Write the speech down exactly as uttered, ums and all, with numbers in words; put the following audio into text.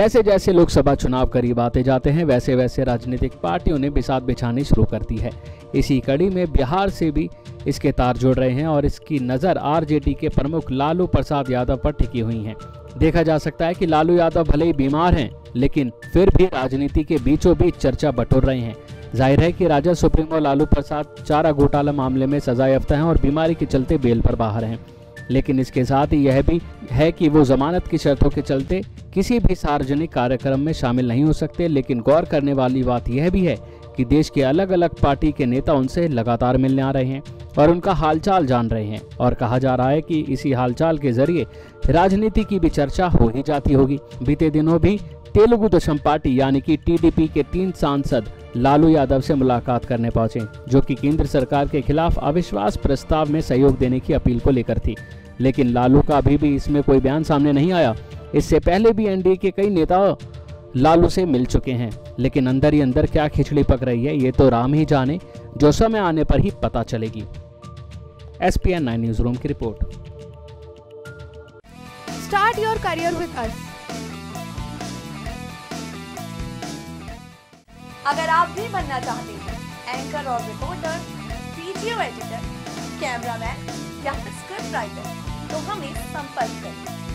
जैसे जैसे लोकसभा चुनाव करीब आते जाते हैं वैसे वैसे राजनीतिक पार्टियों ने बिसात बिछानी शुरू करती है। इसी कड़ी में बिहार से भी इसके तार जुड़ रहे हैं और इसकी नज़र आरजेडी के प्रमुख लालू प्रसाद यादव पर टिकी हुई है। देखा जा सकता है कि लालू यादव भले ही बीमार हैं लेकिन फिर भी राजनीति के बीचों बीच चर्चा बटोर रहे हैं। जाहिर है कि राजद सुप्रीमो लालू प्रसाद चारा घोटाला मामले में सजायाफ्ता हैं और बीमारी के चलते बेल पर बाहर हैं, लेकिन इसके साथ ही यह भी है कि वो जमानत की शर्तों के चलते किसी भी सार्वजनिक कार्यक्रम में शामिल नहीं हो सकते। लेकिन गौर करने वाली बात यह भी है कि देश के अलग अलग पार्टी के नेता उनसे लगातार मिलने आ रहे हैं और उनका हालचाल जान रहे हैं, और कहा जा रहा है कि इसी हालचाल के जरिए राजनीति की भी चर्चा हो ही जाती होगी। बीते दिनों भी तेलुगु दशम पार्टी यानी कि टीडीपी के तीन सांसद लालू यादव से मुलाकात करने पहुंचे, जो कि केंद्र सरकार के खिलाफ अविश्वास प्रस्ताव में सहयोग देने की अपील को लेकर थी, लेकिन लालू का अभी भी इसमें कोई बयान सामने नहीं आया। इससे पहले भी एनडीए के कई नेता लालू से मिल चुके हैं, लेकिन अंदर ही अंदर क्या खिचड़ी पक रही है ये तो राम ही जाने, जो समय आने पर ही पता चलेगी। एसपीएन नाइन न्यूज रूम की report. Start your career with us. अगर आप भी बनना चाहते हैं एंकर और रिपोर्टर, वीडियो एडिटर, कैमरामैन या स्क्रिप्ट राइटर तो हमें संपर्क करें।